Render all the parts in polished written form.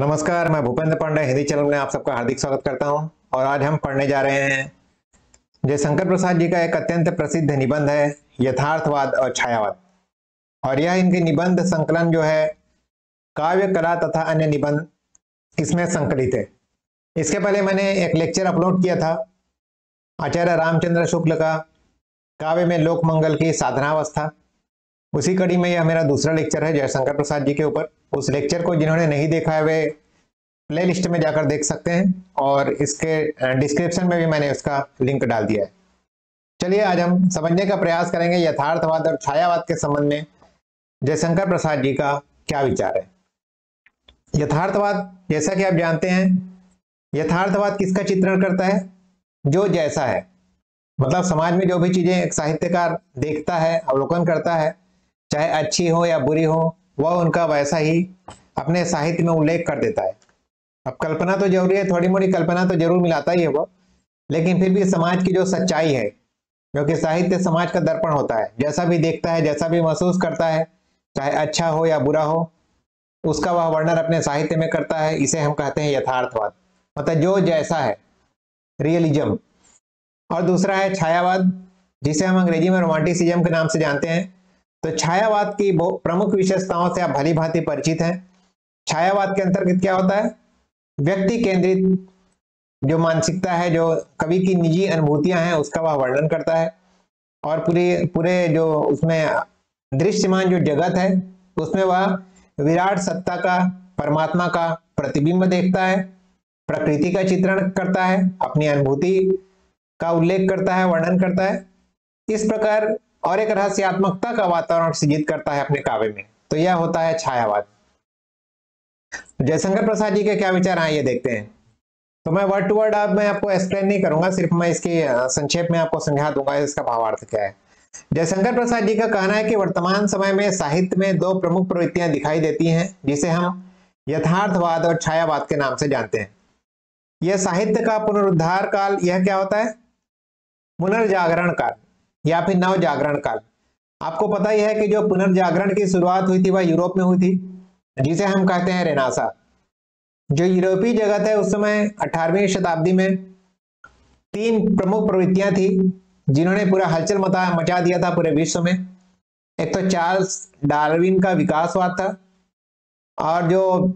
नमस्कार, मैं भूपेंद्र पांडे हिंदी चैनल में आप सबका हार्दिक स्वागत करता हूं। और आज हम पढ़ने जा रहे हैं जयशंकर प्रसाद जी का एक अत्यंत प्रसिद्ध निबंध है यथार्थवाद और छायावाद। और यह इनके निबंध संकलन जो है काव्य कला तथा अन्य निबंध इसमें संकलित है। इसके पहले मैंने एक लेक्चर अपलोड किया था आचार्य रामचंद्र शुक्ल का काव्य में लोकमंगल की साधनावस्था। उसी कड़ी में यह मेरा दूसरा लेक्चर है जयशंकर प्रसाद जी के ऊपर। उस लेक्चर को जिन्होंने नहीं देखा है वे प्लेलिस्ट में जाकर देख सकते हैं और इसके डिस्क्रिप्शन में भी मैंने उसका लिंक डाल दिया है। चलिए आज हम समझने का प्रयास करेंगे यथार्थवाद और छायावाद के संबंध में जयशंकर प्रसाद जी का क्या विचार है। यथार्थवाद, जैसा कि आप जानते हैं, यथार्थवाद किसका चित्रण करता है? जो जैसा है, मतलब समाज में जो भी चीजें एक साहित्यकार देखता है, अवलोकन करता है, चाहे अच्छी हो या बुरी हो, वह उनका वैसा ही अपने साहित्य में उल्लेख कर देता है। अब कल्पना तो जरूरी है, थोड़ी मोड़ी कल्पना तो जरूर मिलाता ही है वो, लेकिन फिर भी समाज की जो सच्चाई है, क्योंकि साहित्य समाज का दर्पण होता है, जैसा भी देखता है, जैसा भी महसूस करता है, चाहे अच्छा हो या बुरा हो, उसका वह वर्णन अपने साहित्य में करता है। इसे हम कहते हैं यथार्थवाद, मतलब जो जैसा है, रियलिज्म। और दूसरा है छायावाद, जिसे हम अंग्रेजी में रोमांटिसिज्म के नाम से जानते हैं। तो छायावाद की प्रमुख विशेषताओं से आप भली भांति परिचित हैं। छायावाद के अंतर्गत क्या होता है? व्यक्ति केंद्रित जो मानसिकता है, जो कवि की निजी अनुभूतियां हैं, उसका वह वर्णन करता है। और पूरे जो उसमें दृश्यमान जो जगत है, उसमें वह विराट सत्ता का, परमात्मा का प्रतिबिंब देखता है, प्रकृति का चित्रण करता है, अपनी अनुभूति का उल्लेख करता है, वर्णन करता है। इस प्रकार और एक रहस्यात्मकता का वातावरण सृजित करता है अपने काव्य में। तो यह होता है छायावाद। जयशंकर प्रसाद जी के क्या विचार हैं ये देखते हैं। तो मैं वर्ड टू वर्ड मैं आपको एक्सप्लेन नहीं करूंगा, सिर्फ मैं इसकी संक्षेप में आपको समझा दूंगा इसका भावार्थ क्या है। जयशंकर प्रसाद जी का कहना है कि वर्तमान समय में साहित्य में दो प्रमुख प्रवृत्तियां दिखाई देती हैं, जिसे हम यथार्थवाद और छायावाद के नाम से जानते हैं। यह साहित्य का पुनरुद्धार काल, यह क्या होता है? पुनर्जागरण काल या फिर नव जागरण काल। आपको पता ही है कि जो पुनर्जागरण की शुरुआत हुई थी वह यूरोप में हुई थी, जिसे हम कहते हैं रेनासा। जो यूरोपीय जगत है, उस समय 18वीं शताब्दी में तीन प्रमुख प्रवृत्तियां थी जिन्होंने पूरा हलचल मचा दिया था पूरे विश्व में। एक तो चार्ल्स डार्विन का विकासवाद था, और जो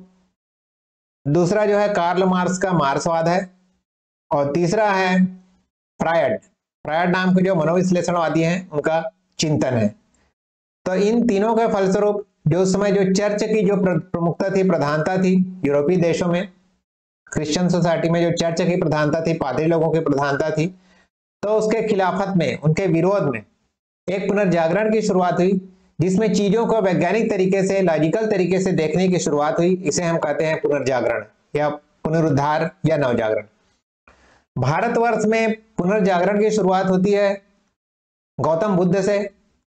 दूसरा जो है कार्ल मार्क्स का मार्क्सवाद है, और तीसरा है फ्रायड नाम के जो मनोविश्लेषणवादी हैं उनका चिंतन है। तो इन तीनों के फलस्वरूप जो उस समय जो चर्च की जो प्रमुखता थी, प्रधानता थी यूरोपीय देशों में, क्रिश्चियन सोसाइटी में जो चर्च की प्रधानता थी, पादरी लोगों की प्रधानता थी, तो उसके खिलाफत में, उनके विरोध में एक पुनर्जागरण की शुरुआत हुई, जिसमें चीजों को वैज्ञानिक तरीके से, लॉजिकल तरीके से देखने की शुरुआत हुई। इसे हम कहते हैं पुनर्जागरण या पुनरुद्धार या नवजागरण। भारतवर्ष में पुनर्जागरण की शुरुआत होती है गौतम बुद्ध से,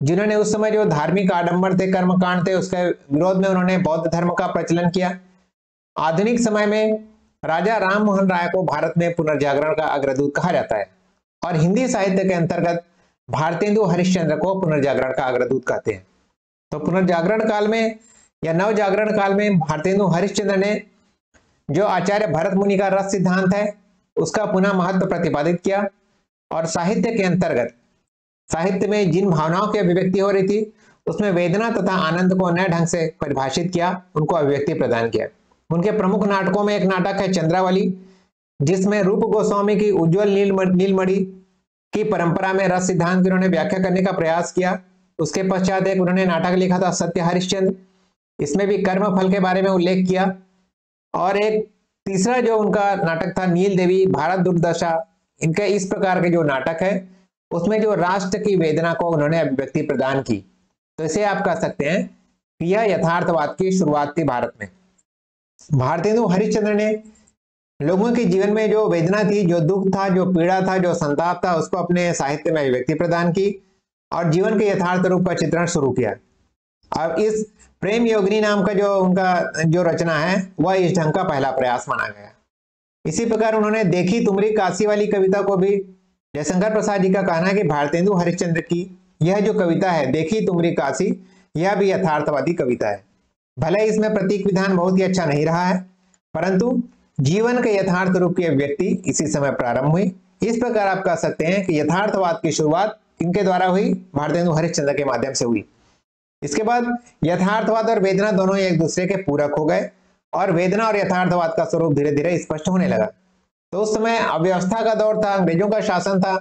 जिन्होंने उस समय जो धार्मिक आडंबर थे, कर्मकांड थे, उसके विरोध में उन्होंने बौद्ध धर्म का प्रचलन किया। आधुनिक समय में राजा राम मोहन राय को भारत में पुनर्जागरण का अग्रदूत कहा जाता है, और हिंदी साहित्य के अंतर्गत भारतेंदु हरिश्चंद्र को पुनर्जागरण का अग्रदूत कहते हैं। तो पुनर्जागरण काल में या नवजागरण काल में भारतेंदु हरिश्चंद्र ने जो आचार्य भरत मुनि का रस सिद्धांत है, उसका पुनः महत्व प्रतिपादित किया। और साहित्य के अंतर्गत, साहित्य में जिन भावनाओं की अभिव्यक्ति हो रही थी, उसमें वेदना तथा आनंद को नए ढंग से परिभाषित किया, उनको अभिव्यक्ति प्रदान किया। उनके प्रमुख नाटकों में एक नाटक है चंद्रावली, जिसमें रूप गोस्वामी की उज्जवल नीलमणि की परंपरा में रस सिद्धांत की उन्होंने व्याख्या करने का प्रयास किया। उसके पश्चात एक उन्होंने नाटक लिखा था सत्य हरिश्चंद्र, इसमें भी कर्म फल के बारे में उल्लेख किया। और एक तीसरा जो उनका नाटक था नील देवी, भारत दुर्दशा। इनके इस प्रकार के जो नाटक है, उसमें जो राष्ट्र की वेदना को उन्होंने अभिव्यक्ति प्रदान की। तो इसे आप कह सकते हैं कि यह यथार्थवाद की शुरुआत थी भारत में। भारतेंदु हरिश्चंद्र ने लोगों के जीवन में जो वेदना थी, जो दुख था, जो पीड़ा था, जो संताप था, उसको अपने साहित्य में अभिव्यक्ति प्रदान की और जीवन के यथार्थ रूप का चित्रण शुरू किया। और इस प्रेम योगिनी नाम का जो उनका जो रचना है, वह इस ढंग का पहला प्रयास माना गया। इसी प्रकार उन्होंने देखी तुमरी काशी वाली कविता को भी, जयशंकर प्रसाद जी का कहना है कि भारतेंदु हरिश्चंद्र की यह जो कविता है देखी तुमरी काशी, यह भी यथार्थवादी कविता है। भले इसमें प्रतीक विधान बहुत ही अच्छा नहीं रहा है, परंतु जीवन के यथार्थ रूप की अभिव्यक्ति इसी समय प्रारंभ हुई। इस प्रकार आप कह सकते हैं कि यथार्थवाद की शुरुआत इनके द्वारा हुई, भारतेंदु हरिश्चंद्र के माध्यम से हुई। इसके बाद यथार्थवाद और वेदना दोनों एक दूसरे के पूरक हो गए और वेदना और यथार्थवाद का स्वरूप धीरे धीरे स्पष्ट होने लगा। तो उस समय अव्यवस्था का दौर था, अंग्रेजों का शासन था,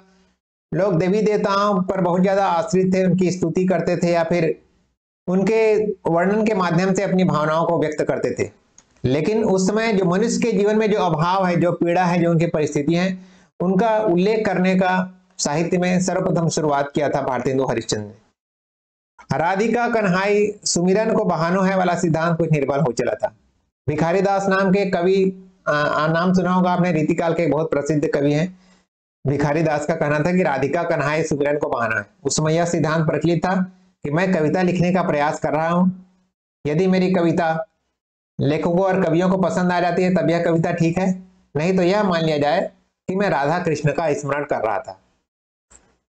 लोग देवी देवताओं पर बहुत ज्यादा आश्रित थे, उनकी स्तुति करते थे या फिर उनके वर्णन के माध्यम से अपनी भावनाओं को व्यक्त करते थे। लेकिन उस समय जो मनुष्य के जीवन में जो अभाव है, जो पीड़ा है, जो उनकी परिस्थिति है, उनका उल्लेख करने का साहित्य में सर्वप्रथम शुरुआत किया था भारतेंदु हरिश्चंद्र ने। राधिका कन्हाई सुमिरन को बहानो है वाला सिद्धांत कुछ निर्बल हो चला था। भिखारीदास नाम के कवि, नाम सुना होगा आपने, रीतिकाल के बहुत प्रसिद्ध कवि हैं। भिखारीदास का कहना था कि राधिका कन्हाई सुमिरन को बहाना है। उस समय यह सिद्धांत प्रचलित था कि मैं कविता लिखने का प्रयास कर रहा हूँ, यदि मेरी कविता लेखकों और कवियों को पसंद आ जाती है तब यह कविता ठीक है, नहीं तो यह मान लिया जाए कि मैं राधा कृष्ण का स्मरण कर रहा था।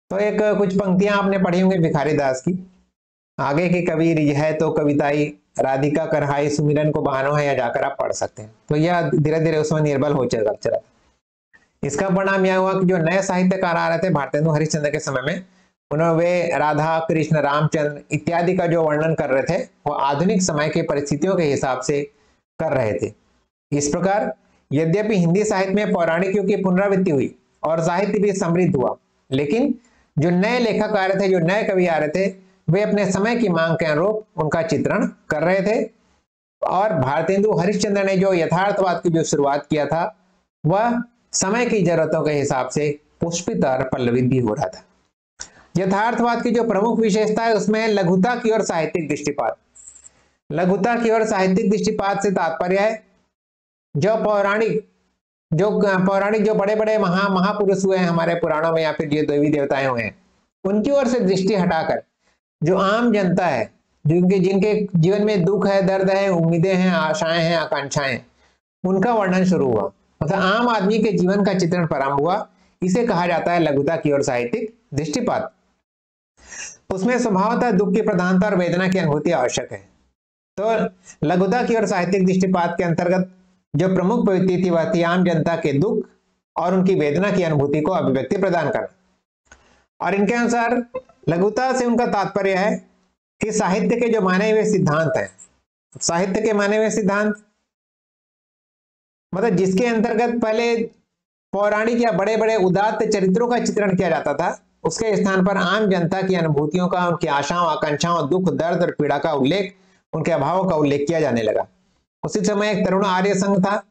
तो एक कुछ पंक्तियां आपने पढ़ी होंगी भिखारीदास की, आगे की कवि रिझ है तो कविताई राधिका करहाई सुमिरन को बहानो है, या जाकर आप पढ़ सकते हैं। तो यह धीरे धीरे उसमें निर्बल हो चला था। इसका परिणाम यह हुआ कि जो नए साहित्यकार आ रहे थे भारतेंदु हरिश्चंद्र के समय में, उन्होंने वे राधा कृष्ण रामचंद्र इत्यादि का जो वर्णन कर रहे थे वो आधुनिक समय की परिस्थितियों के हिसाब से कर रहे थे। इस प्रकार यद्यपि हिंदी साहित्य में पौराणिकों की पुनरावृत्ति हुई और साहित्य भी समृद्ध हुआ, लेकिन जो नए लेखक आ रहे थे, जो नए कवि आ रहे थे, वे अपने समय की मांग के अनुरूप उनका चित्रण कर रहे थे। और भारतेंदु हरिश्चंद्र ने जो यथार्थवाद की जो शुरुआत किया था वह समय की जरूरतों के हिसाब से पुष्पित और पल्लवित भी हो रहा था। यथार्थवाद की जो प्रमुख विशेषता है उसमें लघुता की ओर साहित्यिक दृष्टिपात। लघुता की ओर साहित्यिक दृष्टिपात से तात्पर्य है जो पौराणिक बड़े बड़े महापुरुष हुए हैं हमारे पुराणों में या फिर जो देवी देवताएं हुए हैं, उनकी ओर से दृष्टि हटाकर जो आम जनता है, जिनके जीवन में दुख है, दर्द है, उम्मीदें हैं, आशाएं हैं, आकांक्षाएं, उनका वर्णन शुरू हुआ, मतलब आम आदमी के जीवन का चित्रण प्रारंभ हुआ। इसे कहा जाता है लघुता की ओर साहित्यिक दृष्टिपात। उसमें स्वभावतः दुख की प्रधानता और वेदना की अनुभूति आवश्यक है। तो लघुता की ओर साहित्यिक दृष्टिपात के अंतर्गत जो प्रमुख प्रवृत्ति थी वह थी आम जनता के दुख और उनकी वेदना की अनुभूति को अभिव्यक्ति प्रदान करना। और इनके अनुसार लघुता से उनका तात्पर्य है कि साहित्य के जो माने हुए सिद्धांत हैं, साहित्य के माने हुए सिद्धांत मतलब जिसके अंतर्गत पहले पौराणिक या बड़े बड़े उदात्त चरित्रों का चित्रण किया जाता था, उसके स्थान पर आम जनता की अनुभूतियों का, उनकी आशाओं, आकांक्षाओं, दुख, दर्द और पीड़ा का उल्लेख, उनके अभावों का उल्लेख किया जाने लगा। उसी समय एक तरुण आर्य संघ था,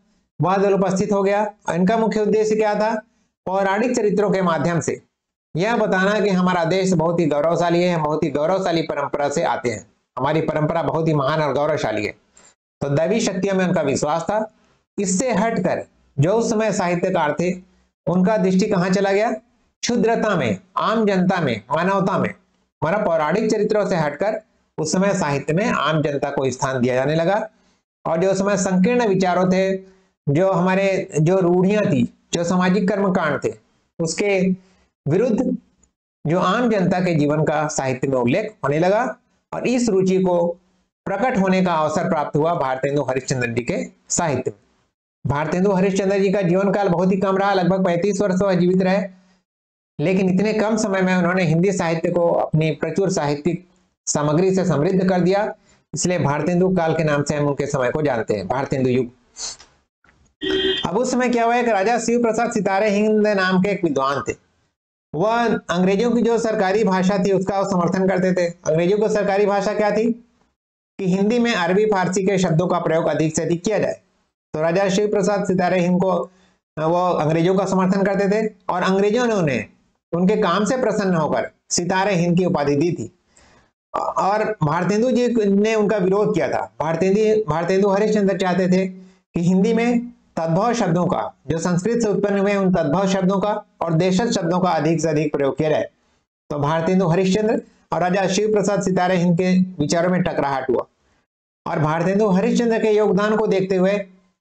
वह दल उपस्थित हो गया। इनका मुख्य उद्देश्य क्या था? पौराणिक चरित्रों के माध्यम से यह बताना कि हमारा देश बहुत ही गौरवशाली है, बहुत ही गौरवशाली परंपरा से आते हैं, हमारी परंपरा बहुत ही महान और गौरवशाली है। तो दैवी शक्तियों में उनका विश्वास था। इससे हटकर जो उस समय साहित्यकार थे उनका दृष्टि कहाँ चला गया? क्षुद्रता में, आम जनता में, मानवता में। हमारा पौराणिक चरित्रों से हटकर उस समय साहित्य में आम जनता को स्थान दिया जाने लगा। और जो उस समय संकीर्ण विचारों थे, जो हमारे जो रूढ़ियां थी, जो सामाजिक कर्मकांड थे, उसके विरुद्ध जो आम जनता के जीवन का साहित्य में उल्लेख होने लगा। और इस रुचि को प्रकट होने का अवसर प्राप्त हुआ भारतेंदु हरिश्चंद्र जी के साहित्य में। भारतेंदु हरिश्चंद्र जी का जीवन काल बहुत ही कम रहा, लगभग 35 वर्ष वह जीवित रहे, लेकिन इतने कम समय में उन्होंने हिंदी साहित्य को अपनी प्रचुर साहित्यिक सामग्री से समृद्ध कर दिया। इसलिए भारतेंदु काल के नाम से हम उनके समय को जानते हैं, भारतेंदु युग। अब उस समय क्या हुआ है कि राजा शिवप्रसाद सितारे हिंद नाम के एक विद्वान थे। वह अंग्रेजों की जो सरकारी भाषा थी उसका समर्थन करते थे। अंग्रेजों की सरकारी भाषा क्या थी? कि हिंदी में अरबी फारसी के शब्दों का प्रयोग अधिक से अधिक किया जाए। तो राजा शिवप्रसाद सितारे हिंद को वो अंग्रेजों का समर्थन करते थे और अंग्रेजों ने उन्हें उनके काम से प्रसन्न होकर सितारे हिंद की उपाधि दी थी। और भारतेंदु जी ने उनका विरोध किया था। भारतेंदु हरिश्चंद्र चाहते थे कि हिंदी में तद्भव शब्दों का, जो संस्कृत से उत्पन्न हुए उन तद्भव शब्दों का और देशज शब्दों का अधिक से अधिक प्रयोग किया जाए। तो भारतेंदु हरिश्चंद्र और राजा शिवप्रसाद सितारे हिंद के विचारों में टकराहट हुआ। और भारतेंदु हरिश्चंद्र के योगदान को देखते हुए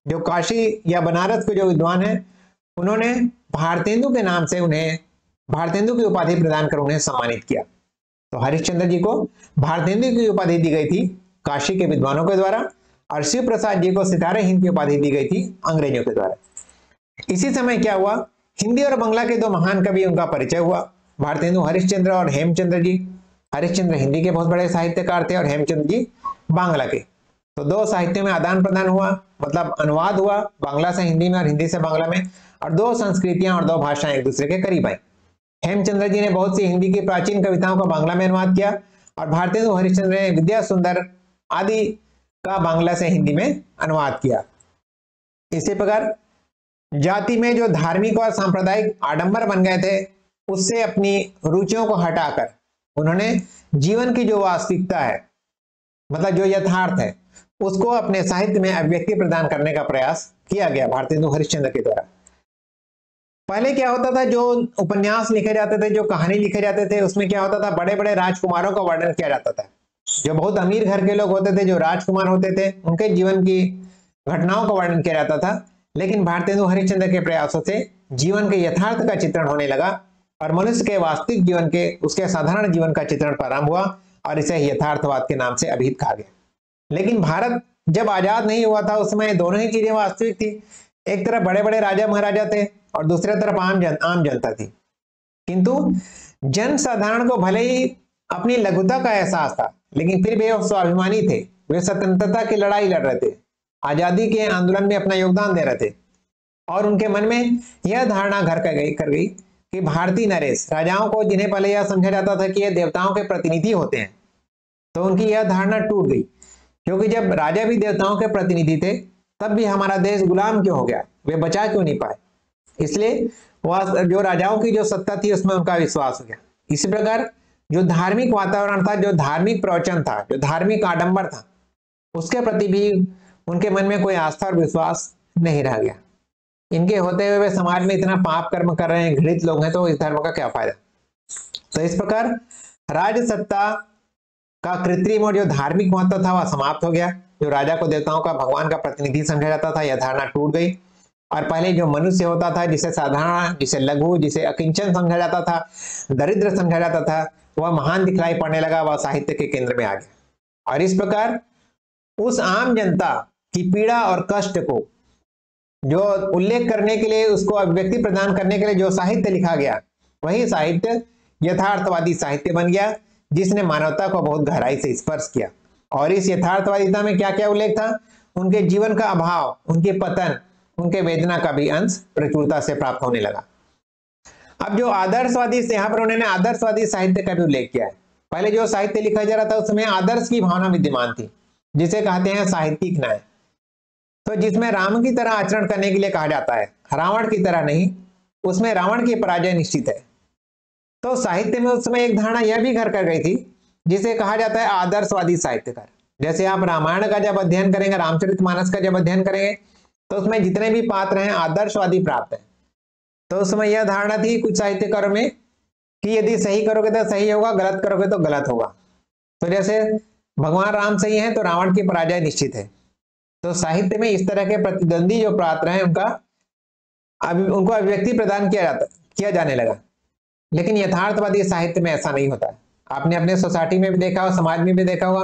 जो काशी या बनारस के जो विद्वान हैं उन्होंने भारतेंदु के नाम से उन्हें भारतेंदु की उपाधि प्रदान कर उन्हें सम्मानित किया। तो हरिश्चंद्र जी को भारतेंदु की उपाधि दी गई थी काशी के विद्वानों के द्वारा। और शिवप्रसाद जी को सितारे हिंद की उपाधि दी गई थी अंग्रेजों के द्वारा। इसी समय क्या हुआ, हिंदी और बांग्ला के दो महान कवि उनका परिचय हुआ, भारतेंदु हरिश्चंद्र और हेमचंद्र जी। हरिश्चंद्र हिंदी के बहुत बड़े साहित्यकार थे और हेमचंद्र जी बांग्ला के। तो दो साहित्यों में आदान प्रदान हुआ, मतलब अनुवाद हुआ बांग्ला से हिंदी में और हिंदी से बांग्ला में, और दो संस्कृतियां और दो भाषाएं एक दूसरे के करीब आई। हेमचंद्र जी ने बहुत सी हिंदी की प्राचीन कविताओं का बांग्ला में अनुवाद किया और भारतेंदु हरिश्चंद्र ने विद्या सुंदर आदि का बांग्ला से हिंदी में अनुवाद किया। इसी प्रकार जाति में जो धार्मिक और सांप्रदायिक आडंबर बन गए थे उससे अपनी रुचियों को हटाकर उन्होंने जीवन की जो वास्तविकता है, मतलब जो यथार्थ है, उसको अपने साहित्य में अभिव्यक्ति प्रदान करने का प्रयास किया गया भारतेंदु हरिश्चंद्र के द्वारा। पहले क्या होता था, जो उपन्यास लिखे जाते थे, जो कहानी लिखे जाते थे, उसमें क्या होता था, बड़े बड़े राजकुमारों का वर्णन किया जाता था। जो बहुत अमीर घर के लोग होते थे, जो राजकुमार होते थे, उनके जीवन की घटनाओं का वर्णन किया जाता था। लेकिन भारतेंदु हरिश्चंद्र के प्रयासों से जीवन के यथार्थ का चित्रण होने लगा और मनुष्य के वास्तविक जीवन के, उसके साधारण जीवन का चित्रण प्रारंभ हुआ और इसे यथार्थवाद के नाम से अभिहित कहा गया। लेकिन भारत जब आजाद नहीं हुआ था उस समय दोनों ही चीजें वास्तविक थी। एक तरफ बड़े बड़े राजा महाराजा थे और दूसरे तरफ आम जनता थी, किंतु जन साधारण को भले ही अपनी लघुता का एहसास था लेकिन फिर भी वो स्वाभिमानी थे। वे स्वतंत्रता की लड़ाई लड़ रहे थे, आजादी के आंदोलन में अपना योगदान दे रहे थे और उनके मन में यह धारणा घर कर गई कि भारतीय नरेश, राजाओं को जिन्हें पहले यह समझा जाता था कि यह देवताओं के प्रतिनिधि होते हैं, तो उनकी यह धारणा टूट गई। क्योंकि जब राजा भी देवताओं के प्रतिनिधि थे तब भी हमारा देश गुलाम क्यों हो गया, वे बचा क्यों नहीं पाए, इसलिए वह जो राजाओं की जो सत्ता थी उसमें उनका विश्वास हो गया। इसी प्रकार जो धार्मिक वातावरण था, जो धार्मिक प्रवचन था, जो धार्मिक आडंबर था, उसके प्रति भी उनके मन में कोई आस्था और विश्वास नहीं रह गया। इनके होते हुए वे समाज में इतना पाप कर्म कर रहे हैं, घृणित लोग हैं, तो इस धर्म का क्या फायदा। तो इस प्रकार राज सत्ता का कृत्रिम और जो धार्मिक महत्व था वह समाप्त हो गया। जो राजा को देवताओं का, भगवान का प्रतिनिधि समझा जाता था, यह धारणा टूट गई और पहले जो मनुष्य होता था, जिसे साधारण, जिसे लघु, जिसे अकिंचन समझा जाता था, दरिद्र समझा जाता था, वह महान दिखलाई पड़ने लगा, वह साहित्य के केंद्र में आ गया। और इस प्रकार उस आम जनता की पीड़ा और कष्ट को जो उल्लेख करने के लिए, उसको अभिव्यक्ति प्रदान करने के लिए जो साहित्य लिखा गया, वही साहित्य यथार्थवादी साहित्य बन गया, जिसने मानवता को बहुत गहराई से स्पर्श किया। और इस यथार्थवादिता में क्या क्या उल्लेख था, उनके जीवन का अभाव, उनके पतन, उनके वेदना का भी अंश प्रचुरता से प्राप्त होने लगा। अब जो आदर्शवादी, यहाँ पर उन्होंने आदर्शवादी साहित्य का भी उल्लेख किया है। पहले जो साहित्य लिखा जा रहा था उसमें आदर्श की भावना विद्यमान थी, जिसे कहते हैं साहित्यिक न्याय, तो जिसमें राम की तरह आचरण करने के लिए कहा जाता है, रावण की तरह नहीं, उसमें रावण की पराजय निश्चित है। तो साहित्य में उस समय एक धारणा यह भी घर कर गई थी जिसे कहा जाता है आदर्शवादी साहित्यकार। जैसे आप रामायण का जब अध्ययन करेंगे, रामचरितमानस का जब अध्ययन करेंगे, तो उसमें जितने भी पात्र हैं आदर्शवादी प्राप्त हैं। तो उस समय यह धारणा थी कुछ साहित्यकारों में कि यदि सही करोगे तो सही होगा, गलत करोगे तो गलत होगा। तो जैसे भगवान राम सही है तो रावण की पराजय निश्चित है। तो साहित्य में इस तरह के प्रतिद्वंदी जो पात्र हैं उनको अभिव्यक्ति प्रदान किया जाने लगा। लेकिन यथार्थवादी साहित्य में ऐसा नहीं होता। आपने अपने सोसाइटी में भी देखा हो, समाज में भी देखा होगा,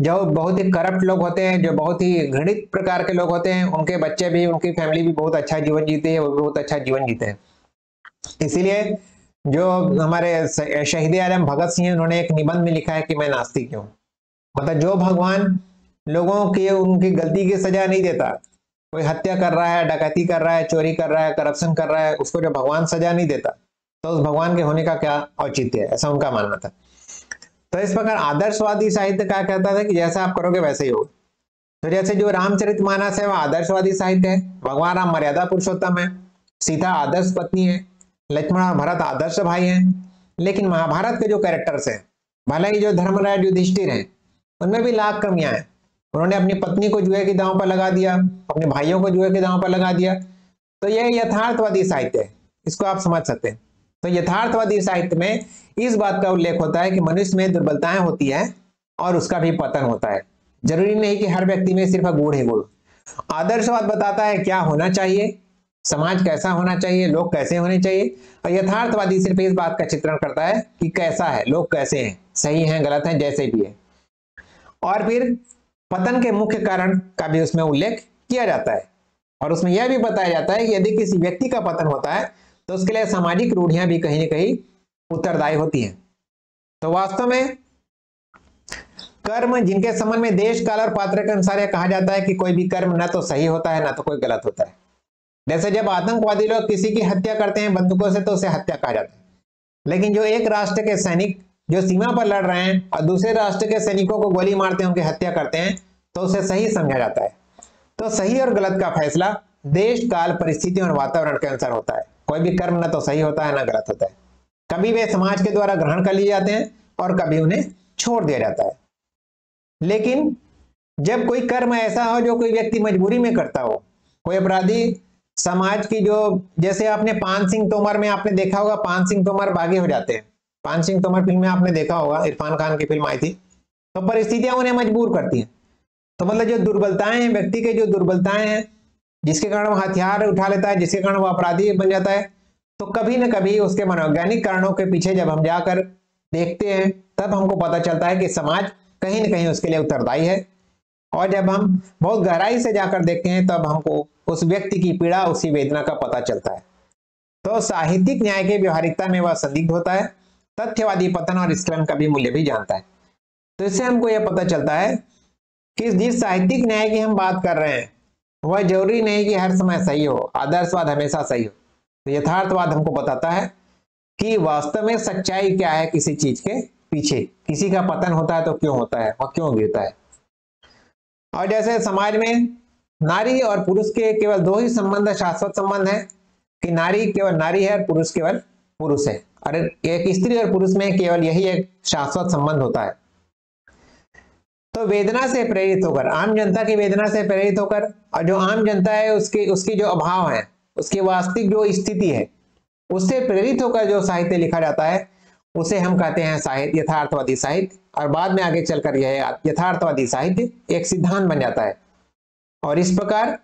जो बहुत ही करप्ट लोग होते हैं, जो बहुत ही घृणित प्रकार के लोग होते हैं, उनके बच्चे भी, उनकी फैमिली भी बहुत अच्छा जीवन जीती है, वो भी बहुत अच्छा जीवन जीते हैं। इसीलिए जो हमारे शहीद आलम भगत सिंह, उन्होंने एक निबंध में लिखा है कि मैं नास्तिक हूँ, मतलब जो भगवान लोगों के उनकी गलती की सजा नहीं देता, कोई हत्या कर रहा है, डकैती कर रहा है, चोरी कर रहा है, करप्शन कर रहा है, उसको जो भगवान सजा नहीं देता तो उस भगवान के होने का क्या औचित्य है, ऐसा उनका मानना था। तो इस प्रकार आदर्शवादी साहित्य क्या कहता था कि जैसा आप करोगे वैसे ही होगा। तो जैसे जो रामचरितमानस है वह आदर्शवादी साहित्य है, भगवान राम मर्यादा पुरुषोत्तम है, सीता आदर्श पत्नी है, लक्ष्मण और भरत आदर्श भाई हैं। लेकिन महाभारत के जो कैरेक्टर्स हैं, भले ही जो धर्मराज युधिष्ठिर हैं, उनमें भी लाख कमियां हैं। उन्होंने अपनी पत्नी को जुए के दांव पर लगा दिया, अपने भाइयों को जुए के दांव पर लगा दिया। तो यह यथार्थवादी साहित्य है, इसको आप समझ सकते हैं। तो यथार्थवादी साहित्य में इस बात का उल्लेख होता है कि मनुष्य में दुर्बलताएं होती हैं और उसका भी पतन होता है, जरूरी नहीं कि हर व्यक्ति में सिर्फ गुण ही गुण। आदर्शवाद बताता है क्या होना चाहिए, समाज कैसा होना चाहिए, लोग कैसे होने चाहिए, और यथार्थवादी सिर्फ इस बात का चित्रण करता है कि कैसा है, लोग कैसे हैं, सही हैं, गलत हैं, जैसे भी है। और फिर पतन के मुख्य कारण का भी उसमें उल्लेख किया जाता है और उसमें यह भी बताया जाता है कि यदि किसी व्यक्ति का पतन होता है तो उसके लिए सामाजिक रूढ़ियां भी कहीं ना कहीं उत्तरदायी होती हैं। तो वास्तव में कर्म जिनके संबंध में देश, काल और पात्र के अनुसार यह कहा जाता है कि कोई भी कर्म ना तो सही होता है ना तो कोई गलत होता है। जैसे जब आतंकवादी लोग किसी की हत्या करते हैं बंदूकों से तो उसे हत्या कहा जाता है, लेकिन जो एक राष्ट्र के सैनिक जो सीमा पर लड़ रहे हैं और दूसरे राष्ट्र के सैनिकों को गोली मारते हैं, उनकी हत्या करते हैं, तो उसे सही समझा जाता है। तो सही और गलत का फैसला देश, काल, परिस्थितियों और वातावरण के अनुसार होता है। कोई भी कर्म ना तो सही होता है ना गलत होता है। कभी वे समाज के द्वारा ग्रहण कर लिए जाते हैं और कभी उन्हें छोड़ दिया जाता है। लेकिन जब कोई कर्म ऐसा हो जो कोई व्यक्ति मजबूरी में करता हो, कोई अपराधी समाज की जो, जैसे आपने पान सिंह तोमर में आपने देखा होगा, पान सिंह तोमर बागी हो जाते हैं। पान सिंह तोमर फिल्म में आपने देखा होगा, इरफान खान की फिल्म आई थी। तो परिस्थितियां उन्हें मजबूर करती हैं। तो मतलब जो दुर्बलताएं हैं, व्यक्ति के जो दुर्बलताएं हैं जिसके कारण वो हथियार उठा लेता है, जिसके कारण वो अपराधी बन जाता है, तो कभी ना कभी उसके मनोवैज्ञानिक कारणों के पीछे जब हम जाकर देखते हैं तब हमको पता चलता है कि समाज कहीं ना कहीं उसके लिए उत्तरदायी है। और जब हम बहुत गहराई से जाकर देखते हैं तब हमको उस व्यक्ति की पीड़ा, उसी वेदना का पता चलता है। तो साहित्यिक न्याय के व्यवहारिकता में वह संदिग्ध होता है, तथ्यवादी पतन और स्खलन का भी मूल्य भी जानता है। तो इससे हमको यह पता चलता है कि जिस साहित्यिक न्याय की हम बात कर रहे हैं वह जरूरी नहीं कि हर समय सही हो, आदर्शवाद हमेशा सही हो। तो यथार्थवाद हमको बताता है कि वास्तव में सच्चाई क्या है किसी चीज के पीछे, किसी का पतन होता है तो क्यों होता है और क्यों गिरता है। और जैसे समाज में नारी और पुरुष के केवल दो ही संबंध है, शाश्वत संबंध है कि नारी केवल नारी है और पुरुष केवल पुरुष है, और एक स्त्री और पुरुष में केवल यही एक शाश्वत संबंध होता है। तो वेदना से प्रेरित होकर, आम जनता की वेदना से प्रेरित होकर, और जो आम जनता है उसकी जो अभाव है, उसकी वास्तविक जो स्थिति है, उससे प्रेरित होकर जो साहित्य लिखा जाता है उसे हम कहते हैं साहित्य, यथार्थवादी साहित्य। और बाद में आगे चलकर यह यथार्थवादी साहित्य एक सिद्धांत बन जाता है। और इस प्रकार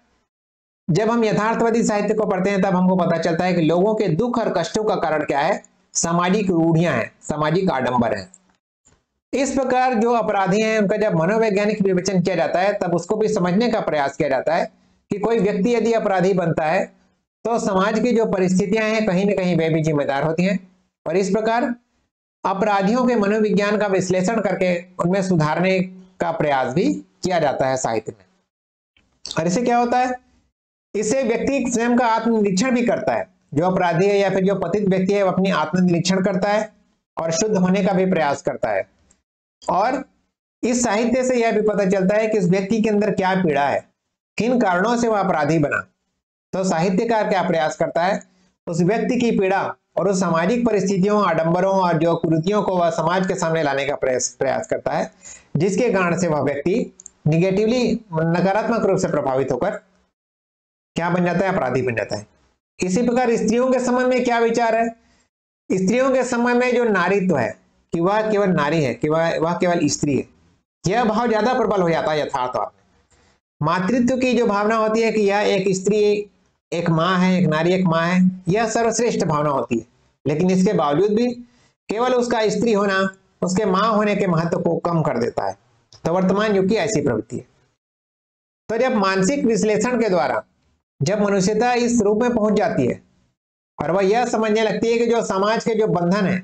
जब हम यथार्थवादी साहित्य को पढ़ते हैं तब हमको पता चलता है कि लोगों के दुख और कष्टों का कारण क्या है, सामाजिक रूढ़ियां हैं, सामाजिक आडंबर हैं। इस प्रकार जो अपराधी हैं उनका जब मनोवैज्ञानिक विवेचन किया जाता है तब उसको भी समझने का प्रयास किया जाता है कि कोई व्यक्ति यदि अपराधी बनता है तो समाज की जो परिस्थितियां हैं कहीं ना कहीं वे भी जिम्मेदार होती हैं। और इस प्रकार अपराधियों के मनोविज्ञान का विश्लेषण करके उनमें सुधारने का प्रयास भी किया जाता है साहित्य में। और इससे क्या होता है, इससे व्यक्ति स्वयं का आत्मनिरीक्षण भी करता है। जो अपराधी है या फिर जो पतित व्यक्ति है वो अपनी आत्मनिरीक्षण करता है और शुद्ध होने का भी प्रयास करता है। और इस साहित्य से यह भी पता चलता है कि इस व्यक्ति के अंदर क्या पीड़ा है, किन कारणों से वह अपराधी बना। तो साहित्यकार क्या प्रयास करता है, उस व्यक्ति की पीड़ा और उस सामाजिक परिस्थितियों, आडंबरों और जो कुरीतियों को वह समाज के सामने लाने का प्रयास करता है, जिसके कारण से वह व्यक्ति निगेटिवली, नकारात्मक रूप से प्रभावित होकर क्या बन जाता है, अपराधी बन जाता है। इसी प्रकार स्त्रियों के संबंध में क्या विचार है, स्त्रियों के संबंध में जो नारीत्व है कि वह केवल नारी है, कि वह केवल स्त्री है, यह भाव ज्यादा प्रबल हो जाता है यथार्थवाद में। मातृत्व की जो भावना होती है कि यह एक स्त्री एक माँ है, एक नारी एक माँ है, यह सर्वश्रेष्ठ भावना होती है। लेकिन इसके बावजूद भी केवल उसका स्त्री होना उसके माँ होने के महत्व को कम कर देता है। तो वर्तमान युग की ऐसी प्रवृत्ति है। तो जब मानसिक विश्लेषण के द्वारा जब मनुष्यता इस रूप में पहुंच जाती है और वह यह समझने लगती है कि जो समाज के जो बंधन है,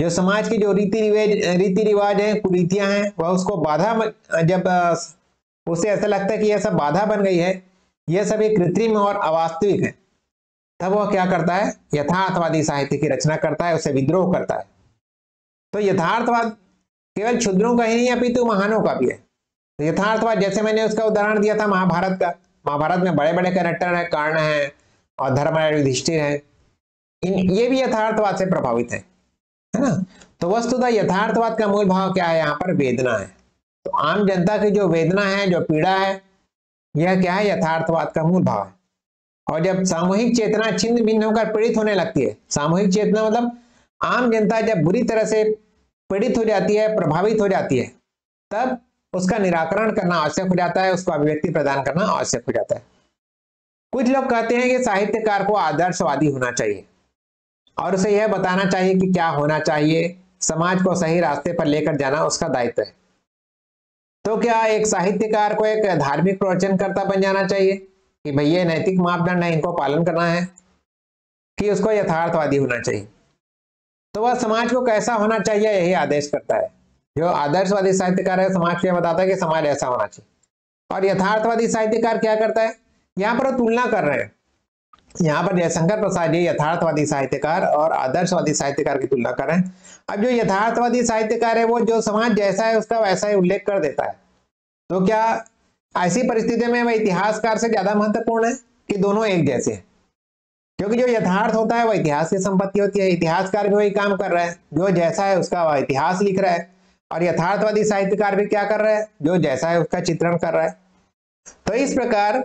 जो समाज की जो रीति रिवाज है, कुरीतियां हैं, वह उसको बाधा, जब उसे ऐसा लगता है कि यह सब बाधा बन गई है, यह सब एक कृत्रिम और अवास्तविक है, तब वह क्या करता है, यथार्थवादी साहित्य की रचना करता है, उसे विद्रोह करता है। तो यथार्थवाद केवल क्षुद्रों का ही नहीं अपितु महानों का भी है। तो यथार्थवाद, जैसे मैंने उसका उदाहरण दिया था महाभारत का, महाभारत में बड़े बड़े कैरेक्टर हैं, कर्ण है और धर्मराज युधिष्ठिर है, ये भी यथार्थवाद से प्रभावित है ना। तो वस्तुतः यथार्थवाद का मूल भाव क्या है, यहाँ पर वेदना है। तो आम जनता की जो वेदना है, जो पीड़ा है, यह क्या है, यथार्थवाद का मूल भाव है। और जब सामूहिक चेतना छिन्न भिन्न होकर पीड़ित होने लगती है, सामूहिक चेतना मतलब आम जनता जब बुरी तरह से पीड़ित हो जाती है, प्रभावित हो जाती है, तब उसका निराकरण करना आवश्यक हो जाता है, उसको अभिव्यक्ति प्रदान करना आवश्यक हो जाता है। कुछ लोग कहते हैं कि साहित्यकार को आदर्शवादी होना चाहिए और उसे यह बताना चाहिए कि क्या होना चाहिए, समाज को सही रास्ते पर लेकर जाना उसका दायित्व है। तो क्या एक साहित्यकार को एक धार्मिक प्रवचनकर्ता बन जाना चाहिए कि भैया नैतिक मापदंड है, इनको पालन करना है, कि उसको यथार्थवादी होना चाहिए? तो वह समाज को कैसा होना चाहिए यही आदेश करता है। जो आदर्शवादी साहित्यकार है समाज को यह बताता है कि समाज ऐसा होना चाहिए, और यथार्थवादी साहित्यकार क्या करता है, यहाँ पर तुलना कर रहे हैं। यहाँ पर जयशंकर प्रसाद जी यथार्थवादी साहित्यकार और आदर्शवादी साहित्यकार की तुलना कर रहे हैं। अब जो यथार्थवादी साहित्यकार है वो जो समाज जैसा है उसका वैसा ही उल्लेख कर देता है। तो क्या ऐसी परिस्थिति में वह इतिहासकार से ज्यादा महत्वपूर्ण है कि दोनों एक जैसे हैं? क्योंकि जो यथार्थ होता है वह इतिहास की संपत्ति होती है। इतिहासकार भी वही काम कर रहा है, जो जैसा है उसका वह इतिहास लिख रहा है, और यथार्थवादी साहित्यकार भी क्या कर रहा है, जो जैसा है उसका चित्रण कर रहा है। तो इस प्रकार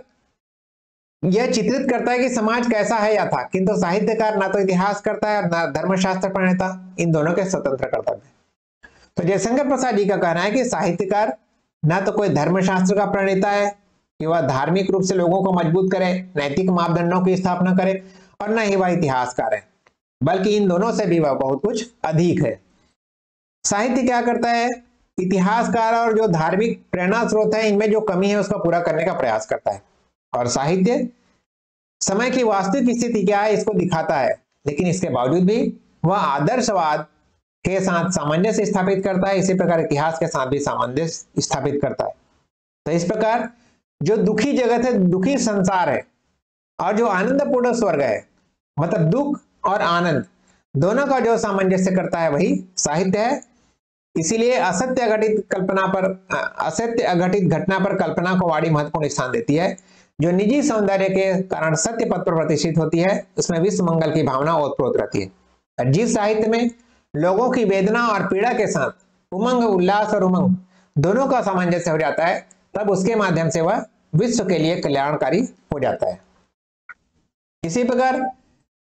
यह चित्रित करता है कि समाज कैसा है या था, किंतु साहित्यकार ना तो इतिहास करता है और ना धर्मशास्त्र पढ़ता, इन दोनों के स्वतंत्र कर्तव्य है। तो जयशंकर प्रसाद जी का कहना है कि साहित्यकार ना तो कोई धर्मशास्त्र का प्रणेता है कि वह धार्मिक रूप से लोगों को मजबूत करे, नैतिक मापदंडों की स्थापना करे, और न ही वह इतिहासकार है, बल्कि इन दोनों से भी वह बहुत कुछ अधिक है। साहित्य क्या करता है, इतिहासकार और जो धार्मिक प्रेरणा स्रोत है इनमें जो कमी है उसका पूरा करने का प्रयास करता है, और साहित्य समय की वास्तविक स्थिति क्या है इसको दिखाता है। लेकिन इसके बावजूद भी वह आदर्शवाद के साथ सामंजस्य स्थापित करता है, इसी प्रकार इतिहास के साथ भी सामंजस्य स्थापित करता है। तो इस प्रकार जो दुखी जगत है, दुखी संसार है, और जो आनंदपूर्ण स्वर्ग है, मतलब दुख और आनंद दोनों का जो सामंजस्य करता है वही साहित्य है। इसीलिए असत्य अघटित घटना पर कल्पना को वाणी महत्वपूर्ण स्थान देती है। जो निजी सौंदर्य के कारण सत्य पद पर प्रतिष्ठित होती है उसमें विश्व मंगल की भावना ओतप्रोत रहती है। जिस साहित्य में लोगों की वेदना और पीड़ा के साथ उमंग, उल्लास और उमंग दोनों का सामंजस्य हो जाता है, तब उसके माध्यम से वह विश्व के लिए कल्याणकारी हो जाता है। इसी प्रकार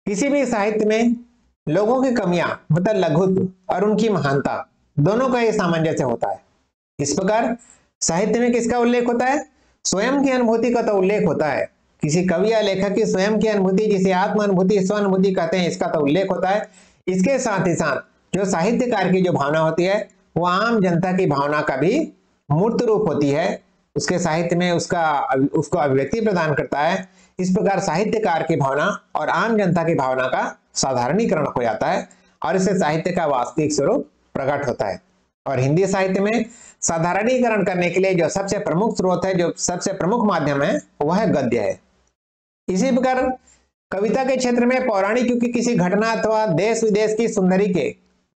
किसी भी साहित्य में लोगों की कमियां मतलब लघुत्व और उनकी महानता दोनों का ये सामंजस्य होता है। इस प्रकार साहित्य में किसका उल्लेख होता है, स्वयं की अनुभूति का तो उल्लेख होता है। किसी कवि या लेखक की स्वयं की अनुभूति, जिसे आत्म अनुभूति, स्व अनुभूति कहते हैं, इसका तो उल्लेख होता है। इसके साथ ही साथ जो साहित्यकार की जो भावना होती है वो आम जनता की भावना का भी मूर्त रूप होती है, उसके साहित्य में उसको अभिव्यक्ति प्रदान करता है। इस प्रकार साहित्यकार की भावना और आम जनता की भावना का साधारणीकरण हो जाता है, और इससे साहित्य का वास्तविक स्वरूप प्रकट होता है। और हिंदी साहित्य में साधारणीकरण करने के लिए जो सबसे प्रमुख स्रोत है, जो सबसे प्रमुख माध्यम है, वह है गद्य है। इसी प्रकार कविता के क्षेत्र में पौराणिक, क्योंकि किसी घटना अथवा देश विदेश की सुंदरी के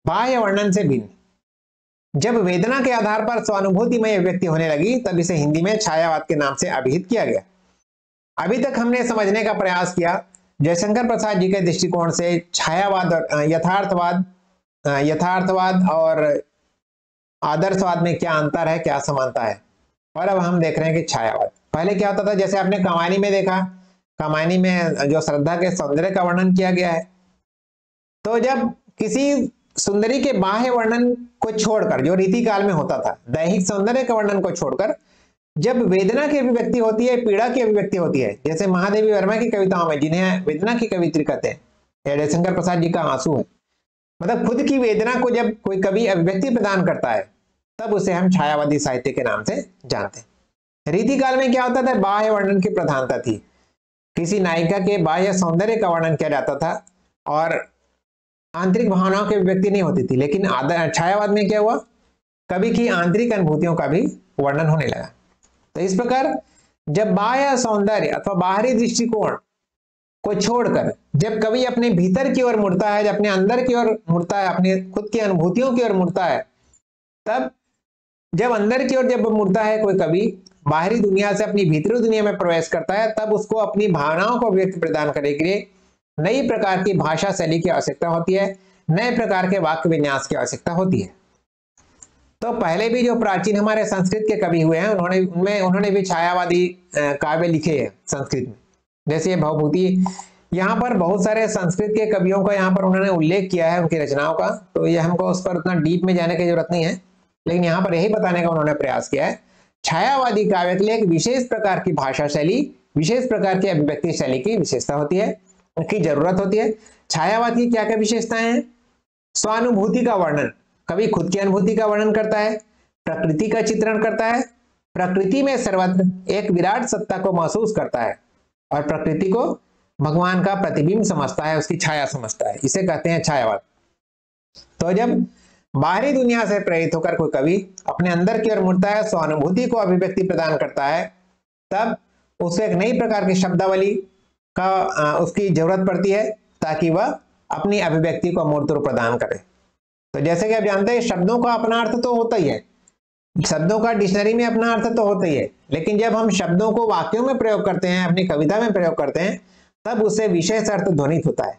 बाह्य वर्णन से भिन्न, जब वेदना के आधार पर स्वानुभूतिमय व्यक्ति होने लगी, तब इसे हिंदी में छायावाद के नाम से अभिहित किया गया। अभी तक हमने समझने का प्रयास किया जयशंकर प्रसाद जी के दृष्टिकोण से छायावाद और यथार्थवाद और आदर्शवाद में क्या अंतर है, क्या समानता है। और अब हम देख रहे हैं कि छायावाद पहले क्या होता था। जैसे आपने कमानी में देखा, कमानी में जो श्रद्धा के सौंदर्य का वर्णन किया गया है, तो जब किसी सुंदरी के बाह्य वर्णन को छोड़कर, जो रीति काल में होता था, दैहिक सौंदर्य के वर्णन को छोड़कर, जब वेदना की अभिव्यक्ति होती है, पीड़ा की अभिव्यक्ति होती है, जैसे महादेवी वर्मा की कविताओं में, जिन्हें वेदना की कवित्री कहते हैं, जयशंकर प्रसाद जी का आंसू है, मतलब खुद की वेदना को जब कोई कवि अभिव्यक्ति प्रदान करता है, तब उसे हम छायावादी साहित्य के नाम से जानते हैं। रीतिकाल में क्या होता था, बाह्य वर्णन की प्रधानता थी, किसी नायिका के बाह्य सौंदर्य का वर्णन किया जाता था और आंतरिक भावनाओं की अभिव्यक्ति नहीं होती थी। लेकिन छायावाद में क्या हुआ, कवि की आंतरिक अनुभूतियों का भी वर्णन होने लगा। तो इस प्रकार जब बाह्य सौंदर्य अथवा बाहरी दृष्टिकोण को छोड़कर जब कवि अपने भीतर की ओर मुड़ता है, जब अपने अंदर की ओर मुड़ता है, अपने खुद की अनुभूतियों की ओर मुड़ता है, तब जब अंदर की ओर जब मुड़ता है कोई कवि, बाहरी दुनिया से अपनी भीतरी दुनिया में प्रवेश करता है, तब उसको अपनी भावनाओं को व्यक्त प्रदान करने के लिए नई प्रकार की भाषा शैली की आवश्यकता होती है, नए प्रकार के वाक्य विन्यास की आवश्यकता होती है। तो पहले भी जो प्राचीन हमारे संस्कृत के कवि हुए हैं, उन्होंने भी छायावादी काव्य लिखे हैं संस्कृत में, जैसे भवभूति। यहाँ पर बहुत सारे संस्कृत के कवियों का यहाँ पर उन्होंने उल्लेख किया है, उनकी रचनाओं का। तो ये हमको उस पर उतना डीप में जाने की जरूरत नहीं है, लेकिन यहाँ पर यही बताने का उन्होंने प्रयास किया है। छायावादी काव्य के लिए एक विशेष प्रकार की भाषा शैली, विशेष प्रकार की अभिव्यक्ति शैली की विशेषता होती है, उनकी जरूरत होती है। छायावाद की क्या क्या विशेषताएं हैं, स्वानुभूति का वर्णन, कवि खुद की अनुभूति का वर्णन करता है, प्रकृति का चित्रण करता है। प्रकृति में सर्वत्र एक विराट सत्ता को महसूस करता है और प्रकृति को भगवान का प्रतिबिंब समझता है, उसकी छाया समझता है। इसे कहते हैं छायावाद। तो जब बाहरी दुनिया से प्रेरित होकर कोई कवि अपने अंदर की ओर मुड़ता है, स्वानुभूति को अभिव्यक्ति प्रदान करता है, तब उसे एक नई प्रकार की शब्दावली का उसकी जरूरत पड़ती है ताकि वह अपनी अभिव्यक्ति को मूर्त रूप प्रदान करे। तो जैसे कि आप जानते हैं, शब्दों का अपना अर्थ तो होता ही है, शब्दों का डिक्शनरी में अपना अर्थ तो होता ही है, लेकिन जब हम शब्दों को वाक्यों में प्रयोग करते हैं, अपनी कविता में प्रयोग करते हैं, तब उसे विशेष अर्थ ध्वनित होता है।